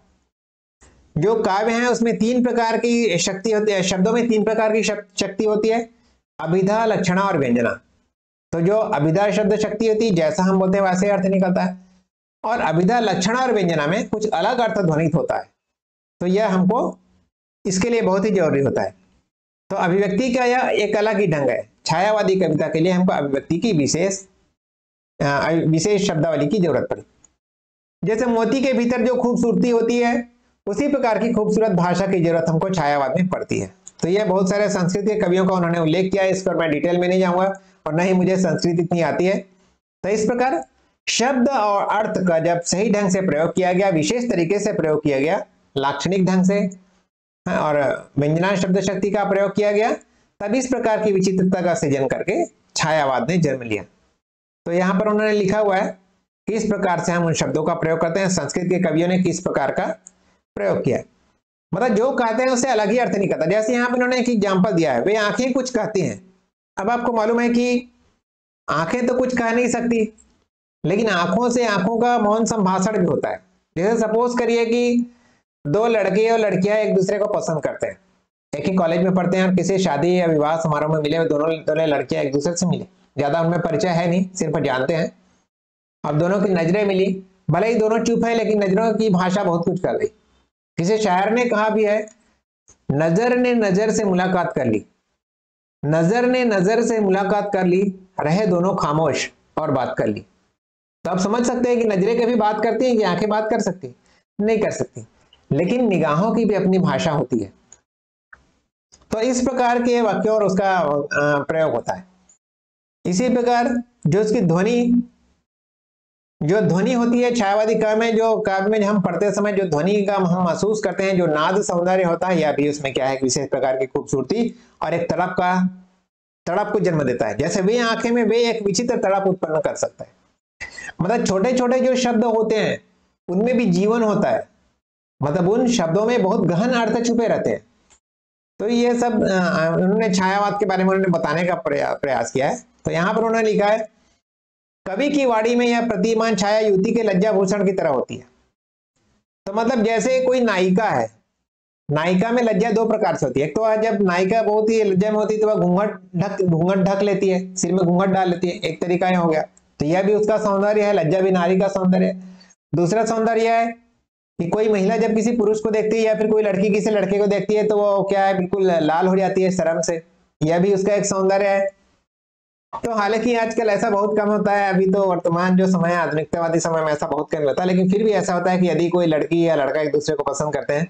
जो काव्य है उसमें तीन प्रकार की शक्ति होती है, शब्दों में तीन प्रकार की शक्ति होती है, अभिधा, लक्षणा और व्यंजना। तो जो अभिधा शब्द शक्ति होती है, जैसा हम बोलते हैं वैसे अर्थ निकलता है, और अभिधा, लक्षणा और व्यंजना में कुछ अलग अर्थ ध्वनित होता है। तो यह हमको इसके लिए बहुत ही जरूरी होता है। तो अभिव्यक्ति का यह एक अलग ही ढंग है। छायावादी कविता के लिए हमको अभिव्यक्ति की विशेष शब्दावली की जरूरत पड़ी। जैसे मोती के भीतर जो खूबसूरती होती है, उसी प्रकार की खूबसूरत भाषा की जरूरत हमको छायावाद में पड़ती है। तो यह बहुत सारे संस्कृत के कवियों का उन्होंने उल्लेख किया है, इस पर मैं डिटेल में नहीं जाऊंगा और न ही मुझे संस्कृत इतनी आती है। तो इस प्रकार शब्द और अर्थ का जब सही ढंग से प्रयोग किया गया, विशेष तरीके से प्रयोग किया गया, लाक्षणिक ढंग से, और व्यंजना शब्द शक्ति का प्रयोग किया गया, तब इस प्रकार की विचित्रता का सृजन करके छायावाद ने जन्म लिया। तो यहाँ पर उन्होंने लिखा हुआ है कि इस प्रकार से हम उन शब्दों का प्रयोग करते हैं, संस्कृत के कवियों ने किस प्रकार का प्रयोग किया, मतलब जो कहते हैं उसे अलग ही अर्थ निकलता है। जैसे यहाँ पर उन्होंने एक एग्जाम्पल दिया है, वे आंखें कुछ कहती हैं। अब आपको मालूम है कि आंखें तो कुछ कह नहीं सकती, लेकिन आंखों से आंखों का मौन संभाषण भी होता है। जैसे सपोज करिए कि दो लड़के और लड़कियां एक दूसरे को पसंद करते हैं, एक ही कॉलेज में पढ़ते हैं और किसी शादी या विवाह समारोह में मिले, वे दोनों लड़कियां एक दूसरे से मिले, ज्यादा उनमें परिचय है नहीं, सिर्फ जानते हैं। अब दोनों की नजरें मिली, भले ही दोनों चुप है, लेकिन नजरों की भाषा बहुत कुछ कर रही। किसी शायर ने कहा भी है, नजर ने नजर से मुलाकात कर ली, नजर ने नजर से मुलाकात कर ली, रहे दोनों खामोश और बात कर ली। तो आप समझ सकते हैं कि नजरें कभी बात करती हैं कि आंखें बात कर सकती नहीं कर सकती, लेकिन निगाहों की भी अपनी भाषा होती है। तो इस प्रकार के वाक्यों और उसका प्रयोग होता है। इसी प्रकार जो उसकी ध्वनि होती है, छायावादी काव्य में हम पढ़ते समय जो ध्वनि का हम महसूस करते हैं, जो नाद सौंदर्य होता है, यह भी उसमें क्या है, विशेष प्रकार की खूबसूरती और एक तड़प को जन्म देता है। जैसे वे आंखें में वे एक विचित्र तड़प उत्पन्न कर सकता है, मतलब छोटे छोटे जो शब्द होते हैं उनमें भी जीवन होता है, मतलब उन शब्दों में बहुत गहन अर्थ छुपे रहते हैं। तो ये सब उन्होंने छायावाद के बारे में उन्होंने बताने का प्रयास किया है। तो यहाँ पर उन्होंने लिखा है, कवि की वाणी में यह प्रतिमान छाया युवती के लज्जाभूषण की तरह होती है। तो मतलब जैसे कोई नायिका है, नायिका में लज्जा दो प्रकार से होती है। एक तो जब नायिका बहुत ही लज्जा में होती है तो वह घूंघट ढक लेती है, सिर में घूंघट डाल लेती है, एक तरीका यह हो गया। तो यह भी उसका सौंदर्य है, लज्जा भी नारी का सौंदर्य है। दूसरा सौंदर्य यह है कि कोई महिला जब किसी पुरुष को देखती है या फिर कोई लड़की किसी लड़के को देखती है तो वो क्या है, बिल्कुल लाल हो जाती है शर्म से, यह भी उसका एक सौंदर्य है। तो हालांकि आजकल ऐसा बहुत कम होता है, अभी तो वर्तमान जो समय है, आधुनिकतावादी समय में ऐसा बहुत कम होता है, लेकिन फिर भी ऐसा होता है कि यदि कोई लड़की या लड़का एक दूसरे को पसंद करते हैं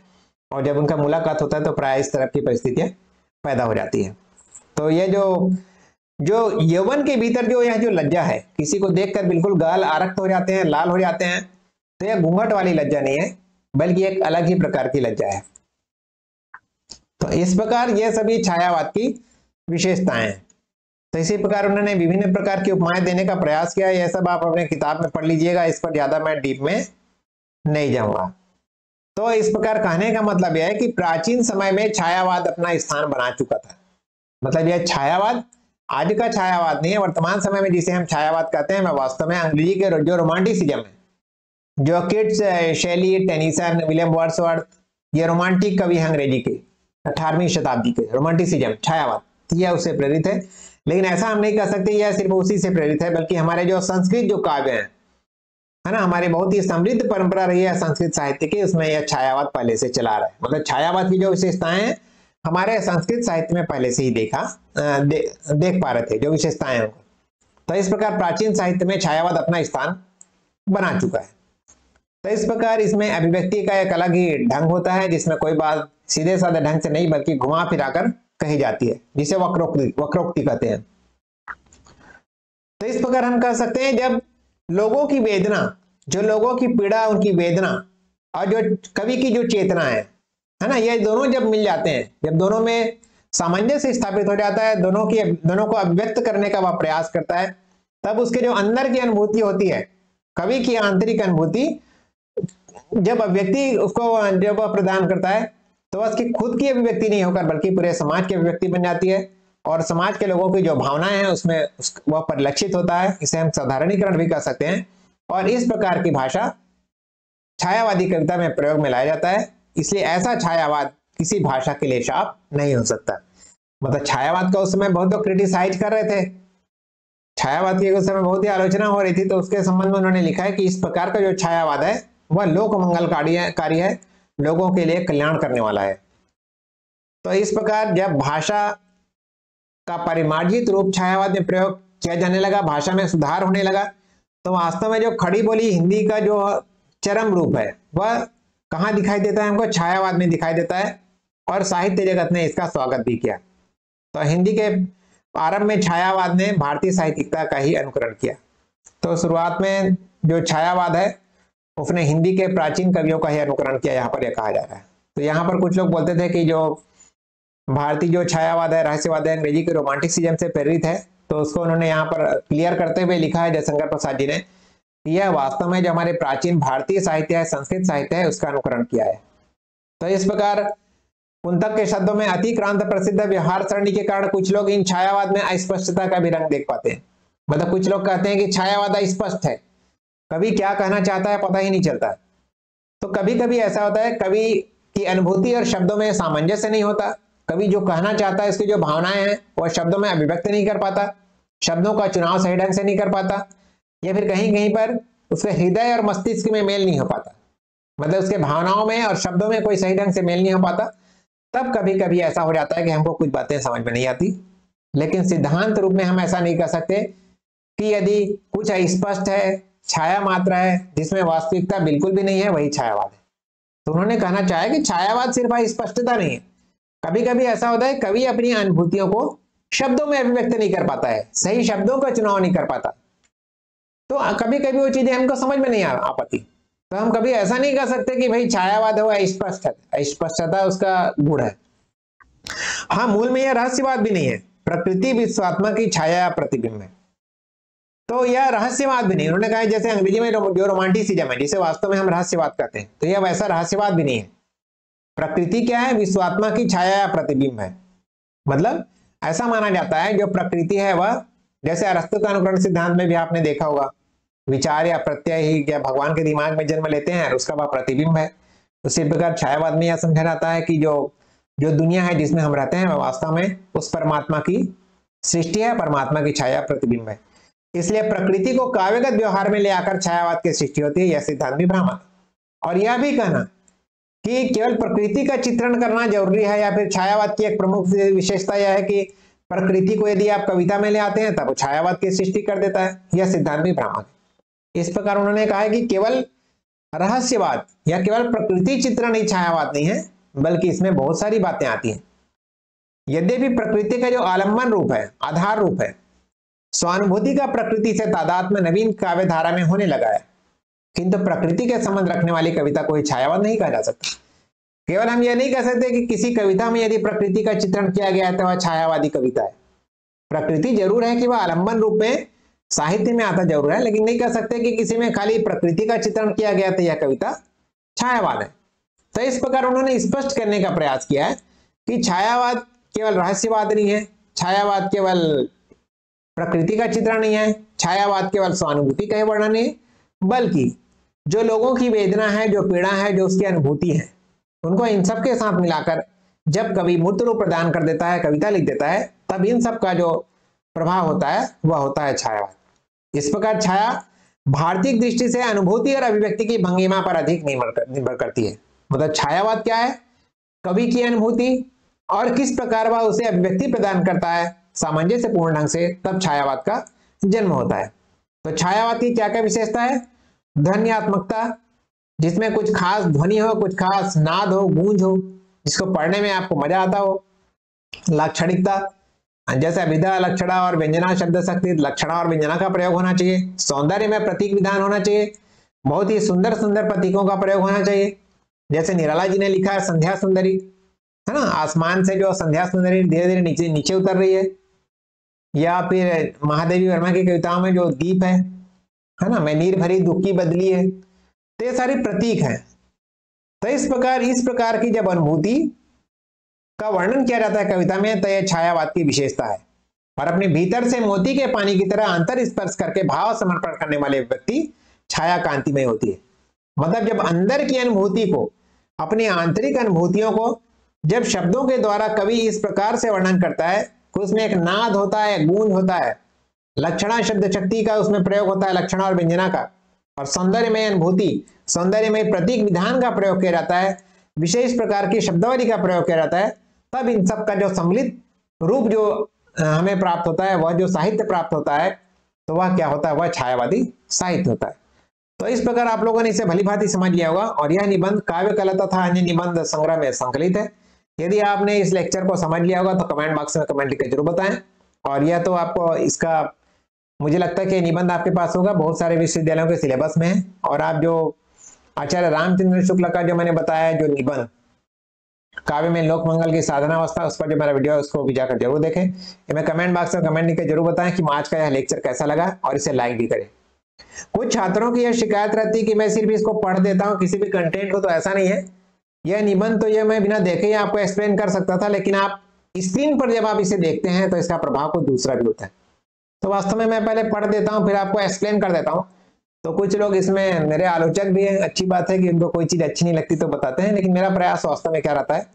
और जब उनका मुलाकात होता है तो प्राय इस तरह की परिस्थितियां पैदा हो जाती है। तो यह जो यौवन के भीतर जो यह जो लज्जा है, किसी को देखकर बिल्कुल गाल आरक्त हो जाते हैं, लाल हो जाते हैं, तो यह घूंघट वाली लज्जा नहीं है, बल्कि एक अलग ही प्रकार की लज्जा है। तो इस प्रकार यह सभी छायावाद की विशेषताएं हैं। तो इसी प्रकार उन्होंने विभिन्न प्रकार की उपमाएं देने का प्रयास किया। यह सब आप अपने किताब में पढ़ लीजिएगा, इस पर ज्यादा मैं डीप में नहीं जाऊंगा। तो इस प्रकार कहने का मतलब यह है कि प्राचीन समय में छायावाद अपना स्थान बना चुका था, मतलब यह छायावाद आज का छायावाद नहीं है। वर्तमान समय में जिसे हम छायावाद कहते हैं, मैं वास्तव में अंग्रेजी के जो रोमांटिसिज्म है, जो किट्स, शैली, टेनिसन, विलियम वर्ट्सवर्थ, ये रोमांटिक कवि हैं अंग्रेजी के 18वीं शताब्दी के, रोमांटिसिज्म छायावाद यह उससे प्रेरित है। लेकिन ऐसा हम नहीं कह सकते यह सिर्फ उसी से प्रेरित है, बल्कि हमारे जो संस्कृत जो काव्य है ना, हमारे बहुत ही समृद्ध परंपरा रही है संस्कृत साहित्य की, उसमें यह छायावाद पहले से चला रहा है। मतलब छायावाद की जो विशेषताएं हैं हमारे संस्कृत साहित्य में पहले से ही देख पा रहे थे, जो विशेषताएं हैं। तो इस प्रकार प्राचीन साहित्य में छायावाद अपना स्थान बना चुका है। तो इस प्रकार इसमें अभिव्यक्ति का एक अलग ही ढंग होता है, जिसमें कोई बात सीधे साधे ढंग से नहीं बल्कि घुमा फिराकर कही जाती है, जिसे वक्रोक्ति कहते हैं। तो इस प्रकार हम कह सकते हैं जब लोगों की वेदना, जो लोगों की पीड़ा, उनकी वेदना और जो कवि की जो चेतना है ना, ये दोनों जब मिल जाते हैं, जब दोनों में सामंजस्य स्थापित हो जाता है, दोनों को अभिव्यक्त करने का वह प्रयास करता है, तब उसके जो अंदर की अनुभूति होती है, कवि की आंतरिक अनुभूति जब अभिव्यक्ति उसको जब वह प्रदान करता है तो उसकी खुद की अभिव्यक्ति नहीं होकर बल्कि पूरे समाज की अभिव्यक्ति बन जाती है और समाज के लोगों की जो भावनाएं हैं उसमें वह परिलक्षित होता है। इसे हम साधारणीकरण भी कर सकते हैं और इस प्रकार की भाषा छायावादी कविता में प्रयोग में लाया जाता है। इसलिए ऐसा छायावाद किसी भाषा के लिए शाप नहीं हो सकता। मतलब छायावाद का उस समय बहुत लोग क्रिटिसाइज कर रहे थे, छायावाद की उस समय बहुत ही आलोचना हो रही थी, तो उसके संबंध में उन्होंने लिखा है कि इस प्रकार का जो छायावाद है वह लोक मंगलकारी है, लोगों के लिए कल्याण करने वाला है। तो इस प्रकार जब भाषा का परिमार्जित रूप छायावाद में प्रयोग किया जाने लगा, भाषा में सुधार होने लगा, तो वास्तव में जो खड़ी बोली हिंदी का जो चरम रूप है वह कहाँ दिखाई देता है हमको? छायावाद में दिखाई देता है और साहित्य जगत ने इसका स्वागत भी किया। तो हिंदी के आरंभ में छायावाद ने भारतीय साहित्यिकता का ही अनुकरण किया। तो शुरुआत में जो छायावाद है उसने हिंदी के प्राचीन कवियों का ही अनुकरण किया, यहाँ पर यह कहा जा रहा है। तो यहाँ पर कुछ लोग बोलते थे कि जो भारतीय जो छायावाद है, रहस्यवाद है, अंग्रेजी के रोमांटिसिज्म से प्रेरित है, तो उसको उन्होंने यहाँ पर क्लियर करते हुए लिखा है जयशंकर प्रसाद जी ने, यह वास्तव में जो हमारे प्राचीन भारतीय साहित्य है, संस्कृत साहित्य है, उसका अनुकरण किया है। तो इस प्रकार कुंतक के शब्दों में अतिक्रांत प्रसिद्ध व्यवहार सरणी के कारण कुछ लोग इन छायावाद में अस्पष्टता का भी रंग देख पाते हैं। मतलब कुछ लोग कहते हैं कि छायावाद अस्पष्ट है, कवि क्या कहना चाहता है पता ही नहीं चलता। तो कभी कभी ऐसा होता है कवि की अनुभूति और शब्दों में सामंजस्य नहीं होता, कवि जो कहना चाहता है इसकी जो भावनाएं हैं वह शब्दों में अभिव्यक्त नहीं कर पाता, शब्दों का चुनाव सही ढंग से नहीं कर पाता, या फिर कहीं कहीं पर उसके हृदय और मस्तिष्क में मेल नहीं हो पाता, मतलब उसके भावनाओं में और शब्दों में कोई सही ढंग से मेल नहीं हो पाता। तब कभी कभी ऐसा हो जाता है कि हमको कुछ बातें समझ में नहीं आती, लेकिन सिद्धांत रूप में हम ऐसा नहीं कर सकते कि यदि कुछ स्पष्ट है, छाया मात्रा है, जिसमें वास्तविकता बिल्कुल भी नहीं है, वही छायावाद है। तो उन्होंने कहना चाहा कि छायावाद सिर्फ स्पष्टता नहीं है, कभी कभी ऐसा होता है कवि अपनी अनुभूतियों को शब्दों में अभिव्यक्त नहीं कर पाता है, सही शब्दों का चुनाव नहीं कर पाता, तो कभी कभी वो चीजें हमको समझ में नहीं आ पाती। तो हम कभी ऐसा नहीं कर सकते कि भाई छायावाद है वह स्पष्ट है, स्पष्टता उसका गुण है। हाँ, मूल में यह रहस्यवाद भी नहीं है, प्रकृति विश्वात्मा की छाया प्रतिबिंब है, तो यह रहस्यवाद भी नहीं। उन्होंने कहा जैसे अंग्रेजी में जो रोमांटिसिज्म है, जिसे वास्तव में हम रहस्यवाद कहते हैं, तो यह वैसा रहस्यवाद भी नहीं है। प्रकृति क्या है? विश्वात्मा की छाया प्रतिबिंब है। मतलब ऐसा माना जाता है जो प्रकृति है वह, जैसे अरस्तु का अनुकरण सिद्धांत में भी आपने देखा होगा, विचार या प्रत्यय ही क्या भगवान के दिमाग में जन्म लेते हैं, उसका वह प्रतिबिंब है। उसी प्रकार छायावाद में यह समझा जाता है कि जो दुनिया है जिसमें हम रहते हैं वह वास्तव में उस परमात्मा की सृष्टि है, परमात्मा की छाया प्रतिबिंब है। इसलिए प्रकृति को काव्यगत व्यवहार में ले आकर छायावाद की सृष्टि होती है, यह सिद्धांत भी भ्रामक। और यह भी कहना कि केवल प्रकृति का चित्रण करना जरूरी है, या फिर छायावाद की एक प्रमुख विशेषता यह है कि प्रकृति को यदि आप कविता में ले आते हैं तब छायावाद की सृष्टि कर देता है, यह सिद्धांत भी भ्रामक है। इस प्रकार उन्होंने कहा है कि केवल रहस्यवाद या केवल प्रकृति चित्रण ही छायावाद नहीं है, बल्कि इसमें बहुत सारी बातें आती हैं। यद्यपि प्रकृति का जो आलम्बन रूप है, आधार रूप है, स्वानुभूति का प्रकृति से तादाद में नवीन काव्य धारा में होने लगा है, किंतु प्रकृति के संबंध रखने वाली कविता को ही छायावाद नहीं कहा जा सकता। केवल हम यह नहीं कह सकते कि किसी कविता में यदि प्रकृति का चित्रण किया गया है तो वह छायावादी कविता है। प्रकृति जरूर है कि वह आलम्बन रूप में साहित्य में आता जरूर है, लेकिन नहीं कह सकते कि किसी में खाली प्रकृति का चित्रण किया गया तो यह कविता छायावाद है। तो इस प्रकार उन्होंने स्पष्ट करने का प्रयास किया है कि छायावाद केवल रहस्यवाद नहीं है, छायावाद केवल प्रकृति का चित्रण नहीं है, छायावाद केवल स्वानुभूति का ही वर्णन नहीं, बल्कि जो लोगों की वेदना है, जो पीड़ा है, जो उसकी अनुभूति है, उनको इन सब के साथ मिलाकर जब कवि मूर्त रूप प्रदान कर देता है, कविता लिख देता है, तब इन सब का जो प्रभाव होता है वह होता है छायावाद। इस प्रकार छाया भारतीय दृष्टि से अनुभूति और अभिव्यक्ति की भंगिमा पर अधिक निर्भर करती है। मतलब छायावाद क्या है? कवि की अनुभूति और किस प्रकार वह उसे अभिव्यक्ति प्रदान करता है सामंजस्य पूर्ण ढंग से, तब छायावाद का जन्म होता है। तो छायावाद की क्या क्या विशेषता है? ध्वन्यात्मकता, जिसमें कुछ खास ध्वनि हो, कुछ खास नाद हो, गूंज हो, जिसको पढ़ने में आपको मजा आता हो। लाक्षणिकता, जैसे अभिधा लक्षणा और व्यंजना शब्द शक्ति लक्षणा और व्यंजना का प्रयोग होना चाहिए। सौंदर्य में प्रतीक विधान होना चाहिए, बहुत ही सुंदर सुंदर प्रतीकों का प्रयोग होना चाहिए, जैसे निराला जी ने लिखा है संध्या सुंदरी, है ना, आसमान से जो संध्या सुंदरी धीरे धीरे नीचे उतर रही है, या फिर महादेवी वर्मा की कविताओं में जो दीप है ना, मैं नीर भरी दुख की बदली है, तो ये सारे प्रतीक हैं। तो इस प्रकार की जब अनुभूति का वर्णन किया जाता है कविता में, तो यह छायावाद की विशेषता है। और अपने भीतर से मोती के पानी की तरह अंतर स्पर्श करके भाव समर्पण करने वाले व्यक्ति छाया कांति में होती है। मतलब जब अंदर की अनुभूति को, अपनी आंतरिक अनुभूतियों को जब शब्दों के द्वारा कवि इस प्रकार से वर्णन करता है, उसमें एक नाद होता है, गूंज होता है, लक्षणा शब्द शक्ति का उसमें प्रयोग होता है, लक्षणा और व्यंजना का, और सौंदर्य में अनुभूति, सौंदर्य में प्रतीक विधान का प्रयोग किया जाता है, विशेष प्रकार की शब्दावली का प्रयोग किया जाता है, तब इन सब का जो सम्मिलित रूप जो हमें प्राप्त होता है, वह जो साहित्य प्राप्त होता है, तो वह क्या होता है, वह छायावादी साहित्य होता है। तो इस प्रकार आप लोगों ने इसे भलीभांति समझ लिया होगा। और यह निबंध काव्य कला तथा अन्य निबंध संग्रह में संकलित है। यदि आपने इस लेक्चर को समझ लिया होगा तो कमेंट बॉक्स में कमेंट लिखकर जरूर बताएं। और यह तो आपको इसका, मुझे लगता है कि निबंध आपके पास होगा, बहुत सारे विश्वविद्यालयों के सिलेबस में है। और आप जो आचार्य रामचंद्र शुक्ल का जो मैंने बताया जो निबंध काव्य में लोकमंगल की साधनावस्था, उस पर जो मेरा वीडियो है उसको भी जाकर जरूर देखें। मैं कमेंट बॉक्स में कमेंट लिखकर जरूर बताएं कि आज का यह लेक्चर कैसा लगा, और इसे लाइक भी करें। कुछ छात्रों की यह शिकायत रहती है कि मैं सिर्फ इसको पढ़ देता हूँ किसी भी कंटेंट को, तो ऐसा नहीं है। यह निबंध तो यह मैं बिना देखे ही आपको एक्सप्लेन कर सकता था, लेकिन आप स्क्रीन पर जब आप इसे देखते हैं तो इसका प्रभाव को दूसरा भी होता है। तो वास्तव में मैं पहले पढ़ देता हूं, फिर आपको एक्सप्लेन कर देता हूं। तो कुछ लोग इसमें मेरे आलोचक भी हैं, अच्छी बात है कि उनको कोई चीज अच्छी नहीं लगती तो बताते हैं, लेकिन मेरा प्रयास वास्तव में क्या रहता है,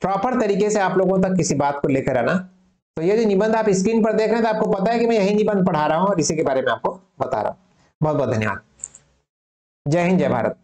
प्रॉपर तरीके से आप लोगों तक किसी बात को लेकर आना। तो ये जो निबंध आप स्क्रीन पर देख रहे हैं, तो आपको पता है कि मैं यही निबंध पढ़ा रहा हूँ और इसी के बारे में आपको बता रहा हूँ। बहुत बहुत धन्यवाद। जय हिंद, जय भारत।